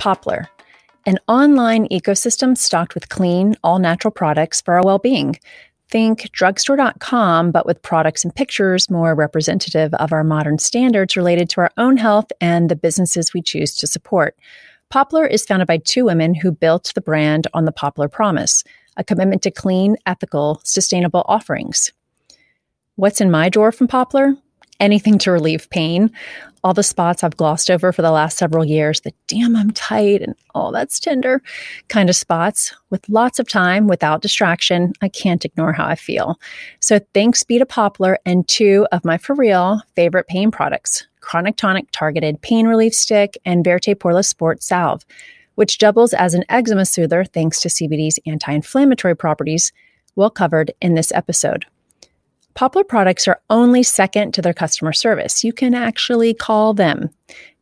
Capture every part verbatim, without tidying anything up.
Poplar, an online ecosystem stocked with clean, all-natural products for our well-being. Think drugstore dot com, but with products and pictures more representative of our modern standards related to our own health and the businesses we choose to support. Poplar is founded by two women who built the brand on the Poplar Promise, a commitment to clean, ethical, sustainable offerings. What's in my drawer from Poplar? Anything to relieve pain. All the spots I've glossed over for the last several years, the damn I'm tight and all that's tender kind of spots with lots of time without distraction. I can't ignore how I feel. So thanks be to Poplar and two of my for real favorite pain products, Chronic Tonic Targeted Pain Relief Stick and Vérité Poreless Sport Salve, which doubles as an eczema soother thanks to C B D's anti-inflammatory properties, well covered in this episode. Poplar products are only second to their customer service. You can actually call them.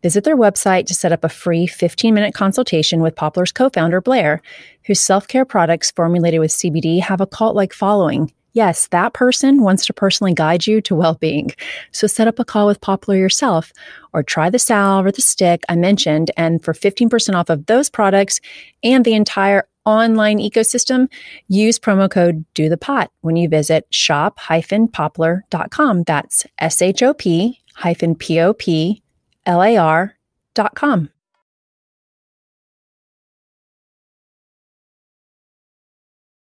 Visit their website to set up a free fifteen minute consultation with Poplar's co-founder, Blair, whose self-care products formulated with C B D have a cult-like following. Yes, that person wants to personally guide you to well-being. So set up a call with Poplar yourself or try the salve or the stick I mentioned. And for fifteen percent off of those products and the entire online ecosystem, use promo code DOTHEPOT when you visit shop poplar dot com. That's S H O P hyphen P O P L A R dot com.